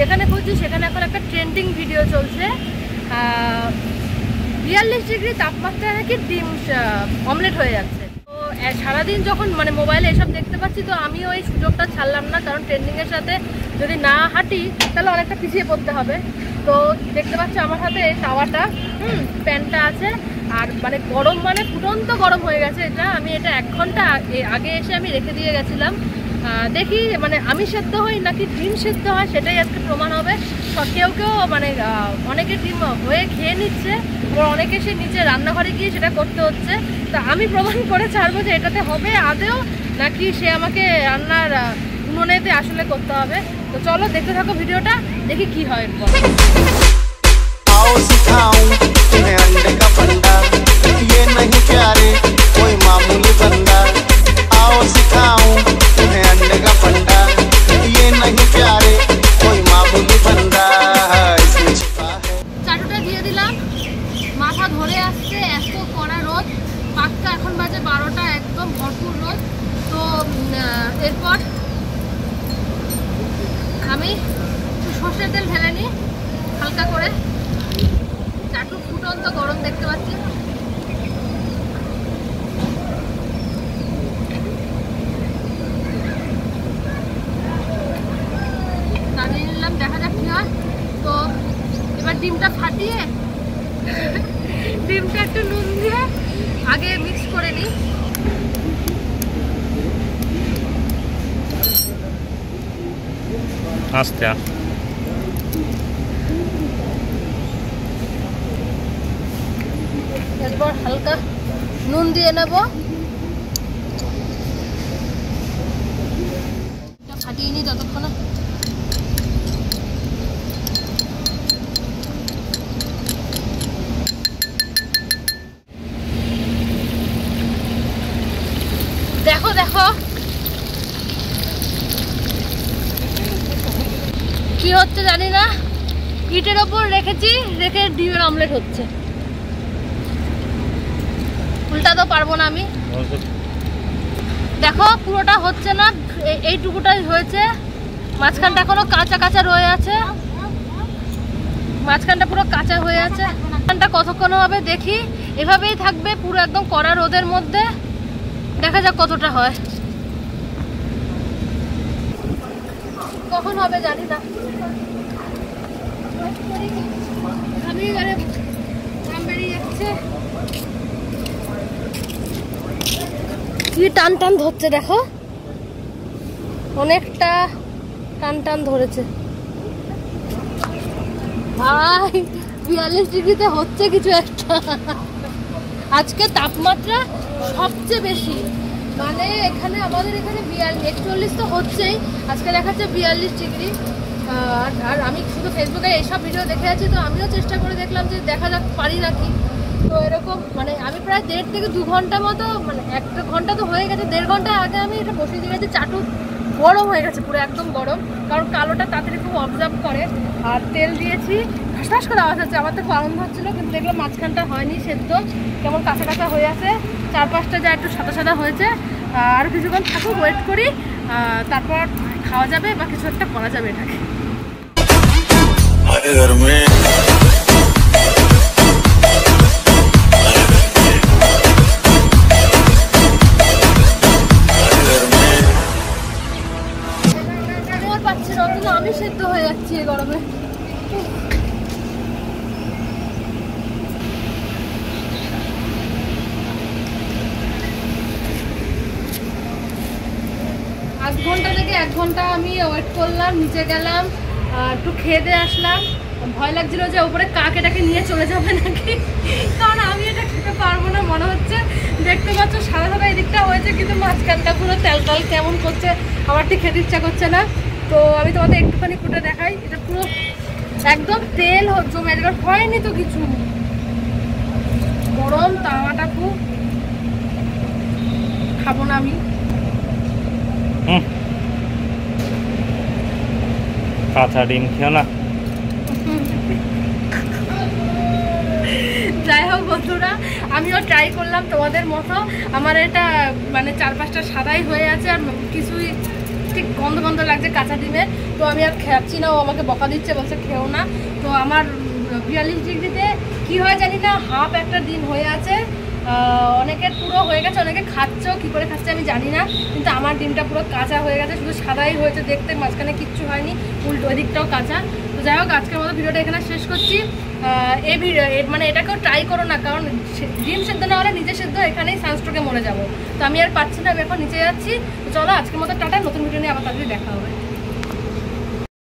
যেখানে খুঁজছি সেখানে এখন একটা ট্রেন্ডিং ভিডিও চলছে 42 ডিগ্রি তাপমাত্রায় নাকি ডিম অমলেট হয়ে যাচ্ছে। তো সারা দিন যখন মানে মোবাইলে এসব দেখতে পাচ্ছি তো আমিও এই সুযোগটা ছাড়লাম না, কারণ ট্রেন্ডিং এর সাথে যদি না হাঁটি তাহলে অনেকটা পিছিয়ে পড়তে হবে। তো দেখতে পাচ্ছ আমার হাতে এই তাওয়াটা প্যানটা আছে, আর মানে গরম মানে ফুটন্ত গরম হয়ে গেছে এটা। আমি এটা 1 ঘন্টা আগে এসে আমি রেখে দিয়ে গেছিলাম, দেখি মানে আমি সেদ্ধ হই নাকি ডিম সেদ্ধ হয় সেটাই আজকে প্রমাণ হবে। কেউ কেউ মানে অনেকে ডিম হয়ে খেয়ে নিচ্ছে, ওর অনেকে সে নিজে রান্নাঘরে গিয়ে সেটা করতে হচ্ছে। তা আমি প্রমাণ করে ছাড়বো যে এটাতে হবে আদেও নাকি সে আমাকে রান্নার উনুনেতে আসলে করতে হবে। তো চলো দেখতে থাকো ভিডিওটা, দেখি কি হয়। এরপর আমি সর্ষের তেল ঢেলে নিই হালকা করে, চাটু ফুটন্ত গরম দেখতে পাচ্ছি। নামিয়ে নিলাম, দেখা যাক কি হয়। তো এবার ডিমটা ফাটিয়ে ডিমটা একটু নুন দিয়ে আগে মিক্স করে নিই। আস্তে এরপর হালকা নুন দিয়ে নেব, ফাটিয়ে নিই যতক্ষণ। দেখো দেখো কি হচ্ছে জানি না, ইটের ওপর রেখেছি, রেখে ডিমের অমলেট হচ্ছে। উল্টা তো পারবো না আমি, দেখো পুরোটা হচ্ছে না, এইটুকুটাই হয়েছে, মাঝখানটা এখনো কাঁচা কাঁচা রয়ে আছে, মাঝখানটা পুরো কাঁচা হয়ে আছে। মাঝখানটা কতক্ষণ হবে দেখি, এভাবেই থাকবে পুরো একদম কড়া রোদের মধ্যে, দেখা যাক কতটা হয়, কখন হবে জানি না। আমি এখানে দাম বেরিয়ে যাচ্ছে, কি টান টান ধরছে দেখো, অনেকটা টান টান ধরেছে ভাই। 42 ডিগ্রিতে হচ্ছে কিছু একটা। আজকে তাপমাত্রা সবচেয়ে বেশি, মানে এখানে আমাদের এখানে 41 তো হচ্ছেই, আজকে দেখাচ্ছে 42 ডিগ্রি। আর আমি শুধু ফেসবুকে এইসব ভিডিও দেখে আছি, তো আমিও চেষ্টা করে দেখলাম যে দেখা যাক পারি নাকি। তো এরকম মানে আমি প্রায় 1.5 থেকে 2 ঘন্টা মতো, মানে 1 ঘন্টা তো হয়ে গেছে, 1.5 ঘন্টা আগে আমি এটা বসিয়ে দিয়ে গেছি। চাটু গরম হয়ে গেছে পুরো একদম গরম, কারণ কালোটা তাড়াতাড়ি খুব অবজার্ভ করে। আর তেল দিয়েছি, ঠাস করে আওয়াজ হচ্ছে, আমার তো খুব আনন্দ হচ্ছিলো, কিন্তু দেখলাম মাঝখানটা হয়নি সেদ্ধ, কেমন কাঁচা কাঁচা হয়ে আছে, 4-5টা যা একটু সাদা সাদা হয়েছে। আর কিছুক্ষণ থাকুক, ওয়েট করি, তারপর খাওয়া যাবে বা কিছু একটা করা যাবে এটাকে। আমি সেদ্ধ হয়ে যাচ্ছি এই গরমে। আধ ঘন্টা থেকে 1 ঘন্টা আমি ওয়েট করলাম, নিচে গেলাম, একটু খেয়ে দিয়ে আসলাম। ভয় লাগছিল যে ওপরে কাক এটাকে নিয়ে চলে যাবে নাকি, কারণ আমি এটা খেতে পারবো না মনে হচ্ছে। দেখতে পাচ্ছ সাদা সাদা এদিকটা হয়েছে, কিন্তু মাঝখানটা পুরো তেল তেল কেমন করছে, আমার ঠিক খেতে ইচ্ছা করছে না। তো আমি তোমাদের একটুখানি ফুটে দেখাই, এটা পুরো একদম তেল জমে হয়নি তো কিছু, গরম তাওয়াটা খুব খাবো না আমি। কাঁচা ডিম খেও না। যাই হোক বন্ধুরা, আমিও ট্রাই করলাম তোমাদের মতো, আমার এটা মানে 4-5টা সাদাই হয়ে আছে, আর কিছুই ঠিক গন্ধ গন্ধ লাগছে কাঁচা ডিমের। তো আমি আর খাচ্ছি না, ও আমাকে বকা দিচ্ছে, বলছে খেও না। তো আমার 42 ডিগ্রিতে কী হয় জানি না, হাফ একটা ডিম হয়ে আছে, অনেকের পুরো হয়ে গেছে, অনেকে খাচ্ছ, কী করে খাচ্ছে আমি জানি না, কিন্তু আমার ডিমটা পুরো কাঁচা হয়ে গেছে, শুধু সাদাই হয়েছে দেখতে, মাঝখানে কিচ্ছু হয়নি, উল্টো দিকটাও কাঁচা। তো যাই হোক, আজকের মতো ভিডিওটা এখানে শেষ করছি। এই ভিডিও মানে এটাকেও ট্রাই করো না, কারণ ডিম সেদ্ধ না হলে নিজে সেদ্ধ এখানেই সানস্ট্রোকে মরে যাবো। তো আমি আর পাচ্ছি না, আমি এখন নিচে যাচ্ছি। চলো আজকের মতো টাটা, নতুন ভিডিও নিয়ে আবার তাড়াতাড়ি দেখা হবে।